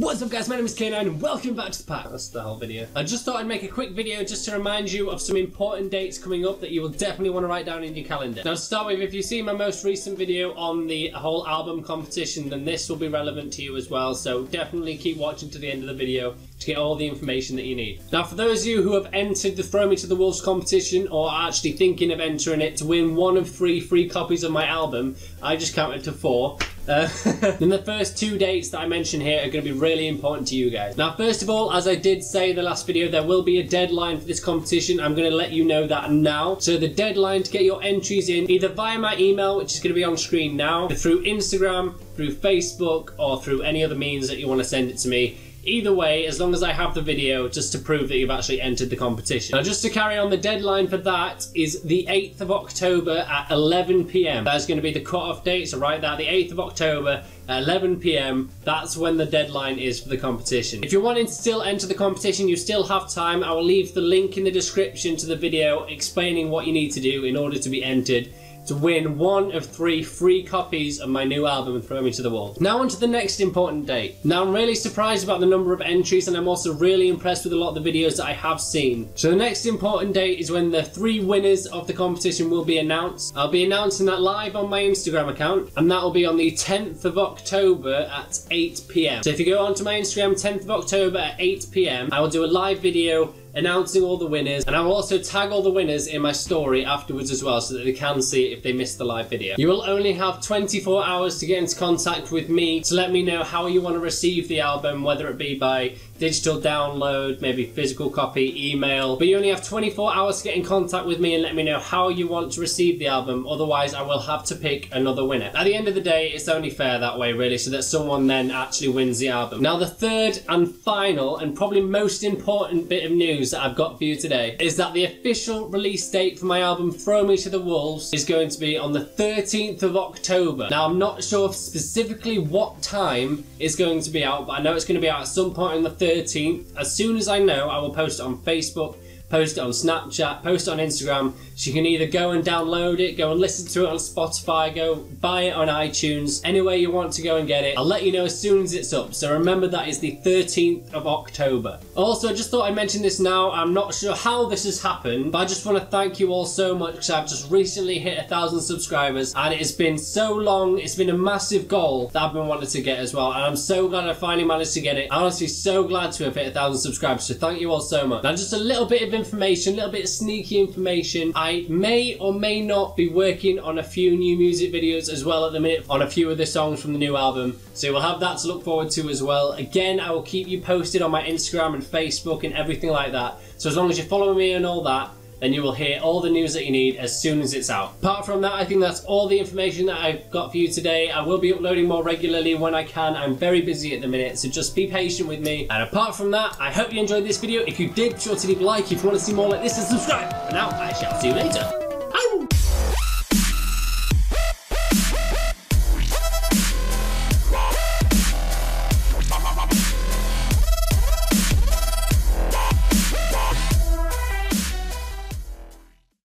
What's up guys, my name is K9 and welcome back to the pack. That's the whole video. I just thought I'd make a quick video just to remind you of some important dates coming up that you will definitely want to write down in your calendar. Now to start with, if you see my most recent video on the whole album competition, then this will be relevant to you as well, so definitely keep watching to the end of the video to get all the information that you need. Now for those of you who have entered the Throw Me to the Wolves competition or are actually thinking of entering it to win one of three free copies of my album, I just counted to four. Then the first two dates that I mention here are going to be really important to you guys. Now first of all, as I did say in the last video, there will be a deadline for this competition. I'm going to let you know that now. So the deadline to get your entries in, either via my email, which is going to be on screen now, through Instagram, through Facebook, or through any other means that you want to send it to me. Either way, as long as I have the video, just to prove that you've actually entered the competition. Now, just to carry on, the deadline for that is the 8th of October at 11 p.m. That's going to be the cut-off date, so write that, the 8th of October at 11 p.m. That's when the deadline is for the competition. If you're wanting to still enter the competition, you still have time. I will leave the link in the description to the video explaining what you need to do in order to be entered to win one of three free copies of my new album, Throw Me to the Wolves. Now on to the next important date. Now I'm really surprised about the number of entries, and I'm also really impressed with a lot of the videos that I have seen. So the next important date is when the three winners of the competition will be announced. I'll be announcing that live on my Instagram account, and that will be on the 10th of October at 8 p.m. So if you go onto my Instagram, 10th of October at 8 p.m, I will do a live video announcing all the winners, and I will also tag all the winners in my story afterwards as well so that they can see it if they missed the live video. You will only have 24 hours to get into contact with me to let me know how you want to receive the album, whether it be by digital download, maybe physical copy, email, but you only have 24 hours to get in contact with me and let me know how you want to receive the album, otherwise I will have to pick another winner. At the end of the day, it's only fair that way really, so that someone then actually wins the album. Now the third and final and probably most important bit of news that I've got for you today is that the official release date for my album Throw Me to the Wolves is going to be on the 13th of October. Now I'm not sure specifically what time it's going to be out, but I know it's going to be out at some point on the 13th. As soon as I know, I will post it on Facebook, post it on Snapchat, post it on Instagram, so you can either go and download it, go and listen to it on Spotify, go buy it on iTunes, anywhere you want to go and get it. I'll let you know as soon as it's up, so remember that is the 13th of October. Also, I just thought I'd mention this now, I'm not sure how this has happened, but I just want to thank you all so much, because I've just recently hit 1,000 subscribers, and it has been so long, it's been a massive goal that I've been wanting to get as well, and I'm so glad I finally managed to get it. I'm honestly so glad to have hit 1,000 subscribers, so thank you all so much. Now just a little bit of information, a little bit of sneaky information. I may or may not be working on a few new music videos as well at the minute, on a few of the songs from the new album, so you will have that to look forward to as well. Again, I will keep you posted on my Instagram and Facebook and everything like that, so as long as you're following me and all that, then you will hear all the news that you need as soon as it's out. Apart from that, I think that's all the information that I've got for you today. I will be uploading more regularly when I can. I'm very busy at the minute, so just be patient with me. And apart from that, I hope you enjoyed this video. If you did, be sure to leave a like. If you want to see more like this, and subscribe. And now, I shall see you later.